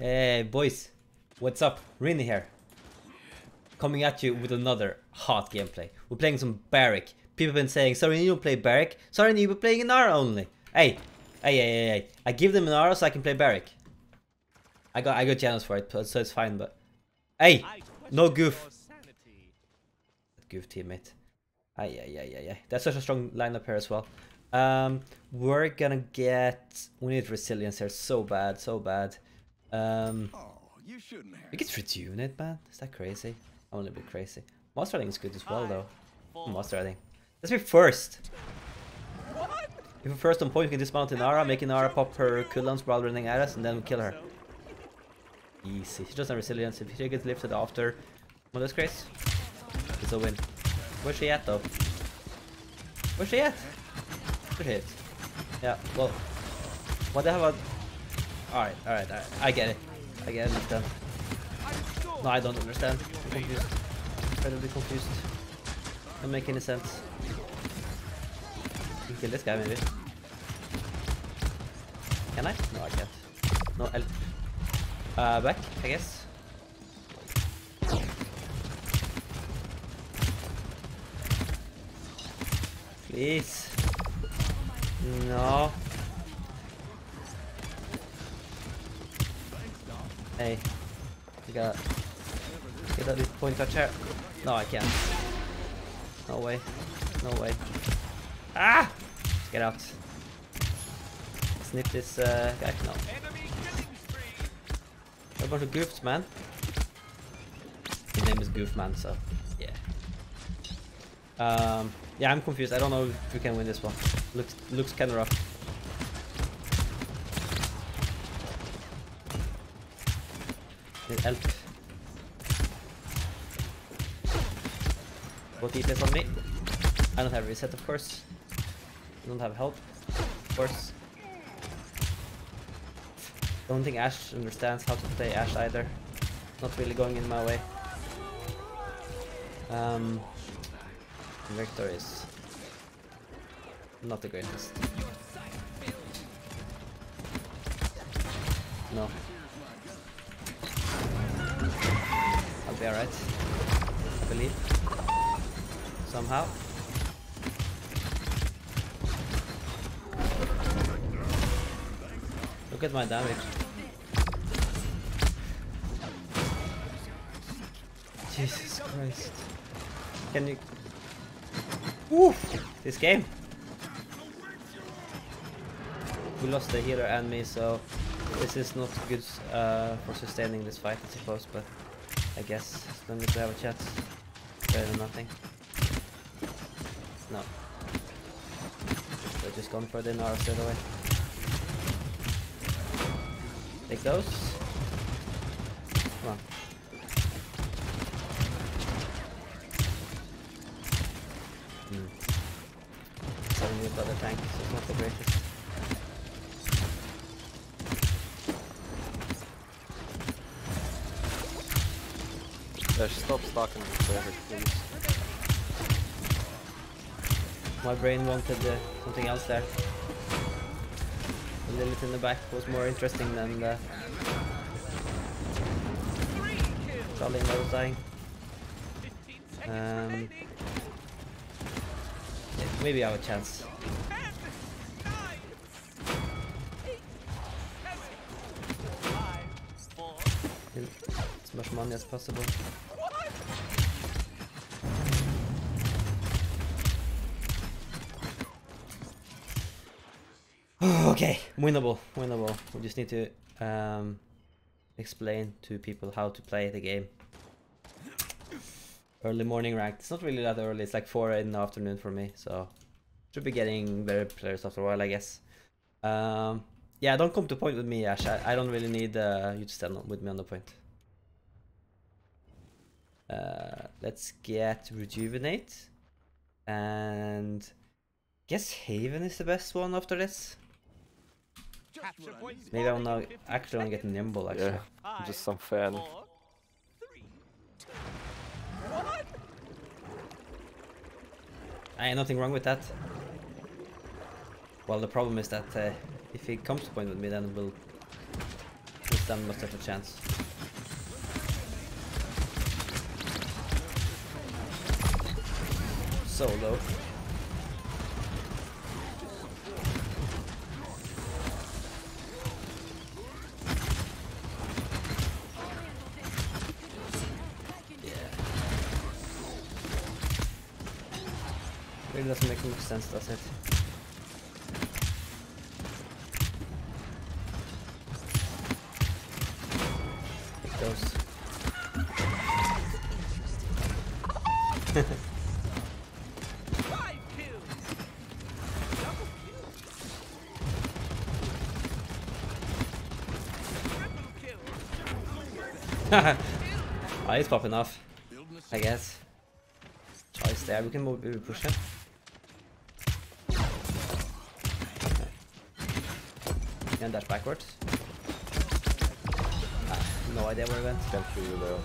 Hey boys, what's up? Rini here, coming at you with another hot gameplay. We're playing some Barik. People have been saying, sorry, you don't play Barik. Sorry, you were playing Inara only. Hey. I give them Inara so I can play Barik. I got Jenos for it, so it's fine. But hey, no goof. Goof teammate. That's such a strong lineup here as well. We're gonna get. We need resilience here so bad, so bad. You shouldn't have. We get rejuvenate, man. Is that crazy? I'm a little bit crazy. Monster riding is good as well, though. Monster riding. Let's be first. What? If we're first on point, we can dismount Inara, make Inara pop her cooldowns while running at us, and then we kill her. Easy. She doesn't have resilience. If she gets lifted after, well, that's crazy. It's a win. Where's she at, though? Where's she at? Good hit. Yeah. Well. What the hell about? All right. I get it. Understand. No, I don't understand. I'm confused. Incredibly confused. Doesn't make any sense. You can kill this guy maybe. Can I? No, I can't. No. Back, I guess. Please. No. Hey, you gotta get at least point touch here. No, I can't. No way. Ah! Let's get out. Snip this guy. No. A bunch of goofs, man. His name is Goofman, so yeah. Yeah, I'm confused. I don't know if we can win this one. Looks kind of rough. Help. Both details on me. I don't have reset, of course. I don't have help, of course. Don't think Ash understands how to play Ash either. Not really going in my way. Victor is not the greatest. No. Be alright, I believe. Somehow. Look at my damage. Jesus Christ. Can you... Oof! This game! We lost the healer and me, so this is not good for sustaining this fight, I suppose, but... I guess, as long as we have a chance, better than nothing. No. They're just gone for the Inara straight away. Take those. Come on. Something with other tanks is not the greatest. Stop stalking me forever, please. My brain wanted something else there. The Lilith in the back was more interesting than the... Charlie and I was dying. Yeah, maybe I have a chance. As much money as possible. Okay, winnable. We just need to explain to people how to play the game. Early morning ranked. It's not really that early. It's like 4 in the afternoon for me, so should be getting better players after a while, I guess. Yeah, don't come to point with me, Ash. I don't really need you to stand with me on the point. Let's get rejuvenate, and I guess Haven is the best one after this. Maybe I'll now actually want to get nimble. Actually, yeah, just some fan. I ain't nothing wrong with that. Well, the problem is that if he comes to point with me, then we'll This time must have a chance. So low. It doesn't make much sense, does it? It goes. Oh, he's popping off, I guess. Choice there, we can move, push him. And dash backwards. Ah, no idea where I went. Can't shoot you though.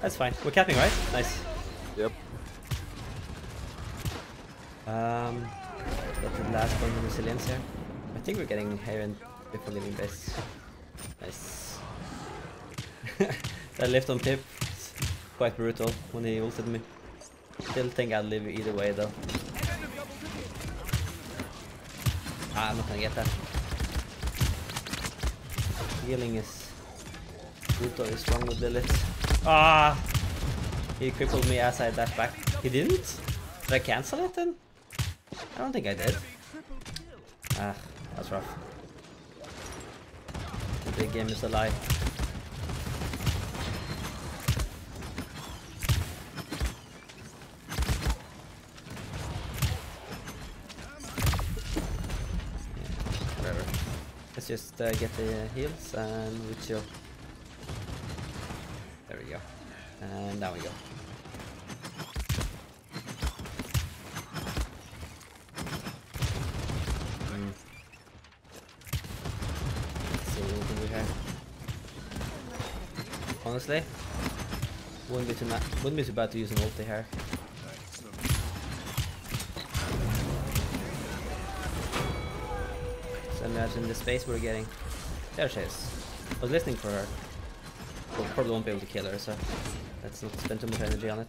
That's fine. We're capping, right? Nice. Yep. Got the last one in resilience here. I think we're getting Heron before leaving base. Nice. That lift on Pip. It's quite brutal when he ulted me. Still think I'd live either way though. Ah, I'm not gonna get that. Healing is good, or is wrong with the lift. Ah! He crippled me as I dashed back. He didn't? Did I cancel it then? I don't think I did. Ah, that's rough. The big game is a lie. Just get the heals and we chill. There we go. And down we go. Let's see what we can do here. Honestly, wouldn't be too bad to use an ulti here. Imagine the space we're getting. There she is. I was listening for her. Well, probably won't be able to kill her, so let's not spend too much energy on it.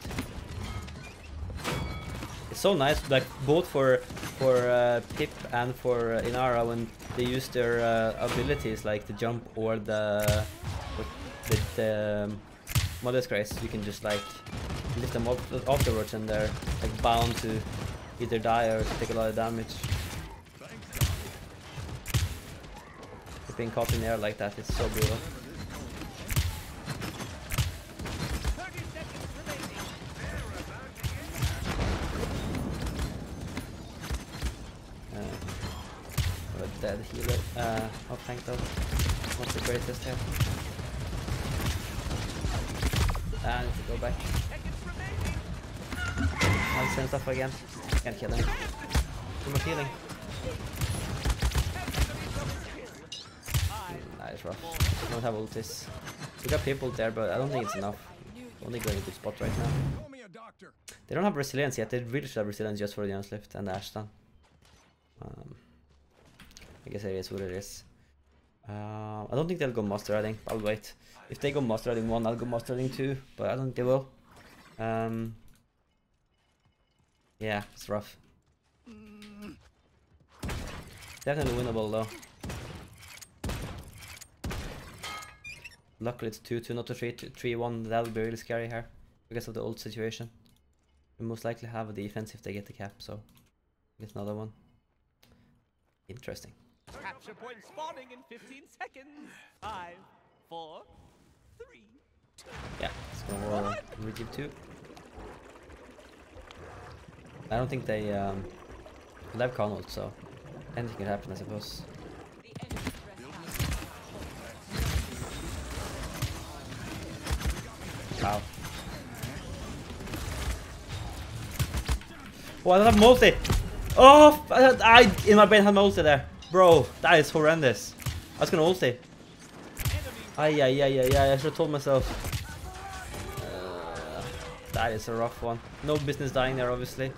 It's so nice, like both for Pip and for Inara, when they use their abilities, like the jump or the Mother's Grace. You can just like lift them up afterwards, and they're like bound to either die or take a lot of damage. Being caught in air like that is so brutal. A dead healer. Oh, thank God. Not the greatest here. I need to go back. I'll send stuff again. Can't kill him. Too much healing. It's rough. Don't have ultis. We got people there, but I don't think it's enough. Only going to spot right now. They don't have resilience yet. They really should have resilience just for the Jenos lift and the Ash stun. I guess it is what it is. I don't think they'll go Master Riding. I'll wait. If they go Master Riding 1, I'll go Master Riding 2, but I don't think they will. Yeah, it's rough. Definitely winnable though. Luckily it's 2-2, not a 3-1, that would be really scary here, because of the old situation. We most likely have a defense if they get the cap, so get another one. Interesting. Capture point spawning in 15 seconds. 5, 4, 3, 2. Yeah, it's gonna redeem 2. I don't think they have Khan ult, so anything can happen I suppose. Wow. Oh, I don't have multi! Oh, I in my brain had multi there. Bro, that is horrendous. I was gonna ulti. Yeah, I should have told myself. That is a rough one. No business dying there, obviously.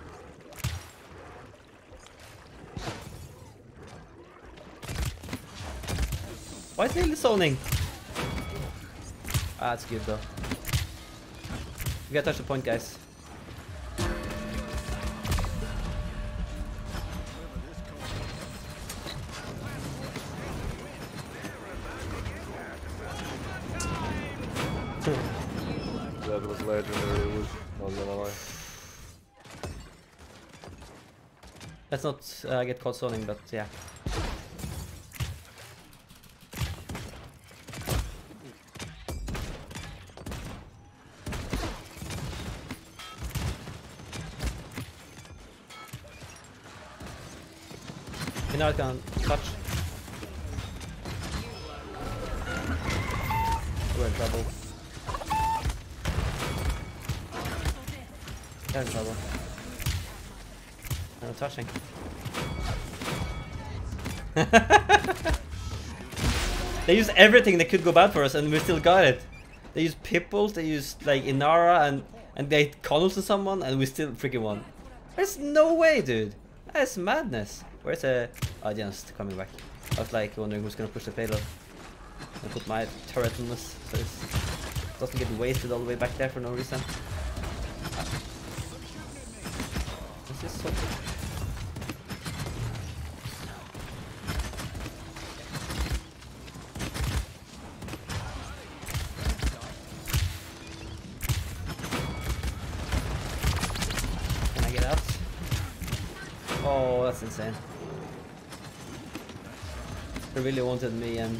Why is he zoning? Ah, it's good though. We gotta touch the point, guys. That was legendary, it was not gonna lie. Let's not get caught zoning, but yeah. Inara can touch. We're in trouble. They're in trouble. They're not touching. They used everything that could go bad for us and we still got it. They used Pip ult, they used like Inara and they Khan ulted someone and we still freaking won. There's no way, dude. That is madness. Where's the... Oh, Jenos coming back. I was like wondering who's gonna push the payload. I'm gonna put my turret on this so it doesn't get wasted all the way back there for no reason. This is so... Can I get out? Oh, that's insane. They really wanted me and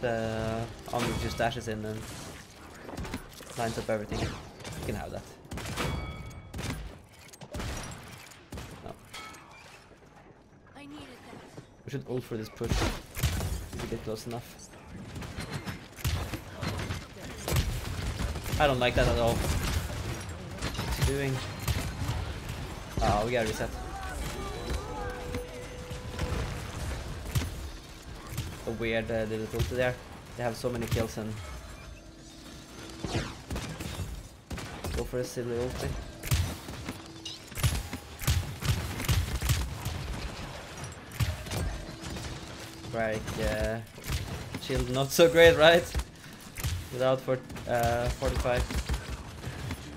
the army just dashes in and lines up everything. You can have that. No. I needed that. We should ult for this push if we get close enough. I don't like that at all. What's he doing? Oh, we gotta reset. Weird little ulti there. They have so many kills and go for a silly ulti. Right, shield not so great, right? Without for 45.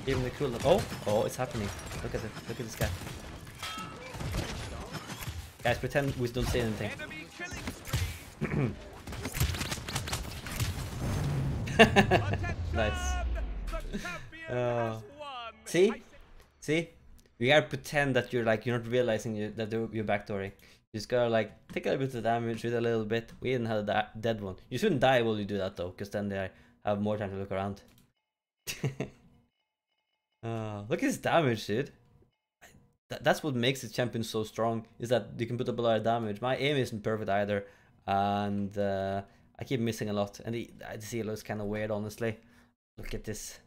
Even the cooldown. Oh, oh, it's happening. Look at it. Look at this guy. Guys, pretend we don't see anything. Nice. See, you gotta pretend that you're not realizing that you're backdooring. You just gotta like take a little bit of damage, with a little bit. We didn't have a dead one. You shouldn't die while you do that though, because then they have more time to look around. Look at his damage, dude. That's what makes the champion so strong, is that you can put up a lot of damage. My aim isn't perfect either. And I keep missing a lot, and the CL is kind of weird, honestly. Look at this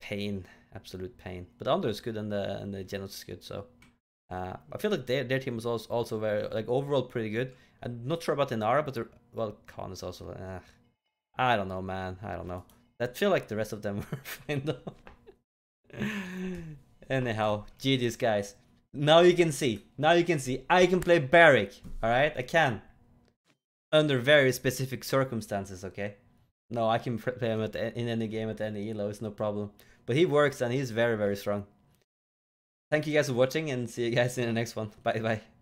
pain, absolute pain. But the under is good, and the Jenos is good. So I feel like their team is also very like overall pretty good. I'm not sure about Inara, but well, Khan is also. I don't know, man. I don't know. I feel like the rest of them were fine though. Anyhow, GG's guys. Now you can see. Now you can see. I can play Barik. All right, I can. Under very specific circumstances, okay? No, I can play him in any game at any elo, it's no problem. But he works and he's very, very strong. Thank you guys for watching and see you guys in the next one. Bye bye.